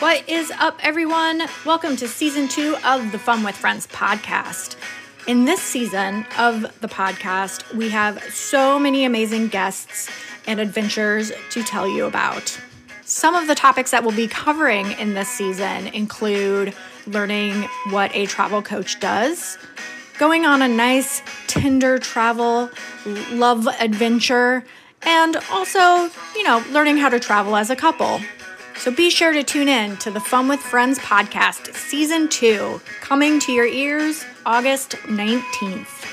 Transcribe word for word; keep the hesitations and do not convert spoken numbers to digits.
What is up, everyone? Welcome to season two of the Fun with Friends podcast. In this season of the podcast, we have so many amazing guests and adventures to tell you about. Some of the topics that we'll be covering in this season include learning what a travel coach does, going on a nice Tinder travel love adventure, and also, you know, learning how to travel as a couple. So be sure to tune in to the Fun with Friends podcast, season two, coming to your ears August nineteenth.